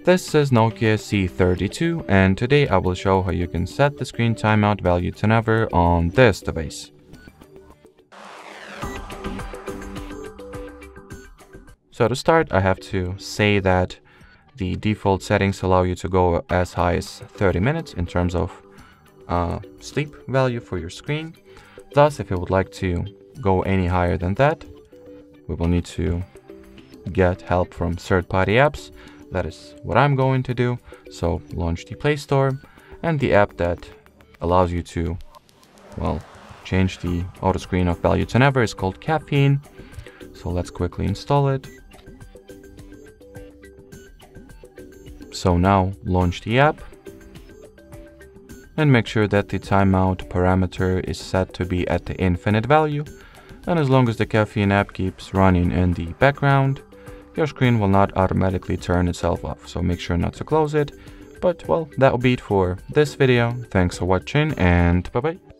This is Nokia C32, and today I will show how you can set the screen timeout value to never on this device. So to start, I have to say that the default settings allow you to go as high as 30 minutes in terms of sleep value for your screen. Thus, if you would like to go any higher than that, we will need to get help from third-party apps. That is what I'm going to do. So launch the Play Store and the app that allows you to, well, change the auto screen of value to never is called Caffeine. So let's quickly install it. So now launch the app and make sure that the timeout parameter is set to be at the infinite value. And as long as the Caffeine app keeps running in the background, your screen will not automatically turn itself off, so make sure not to close it. But well, that'll be it for this video. Thanks for watching, and bye-bye.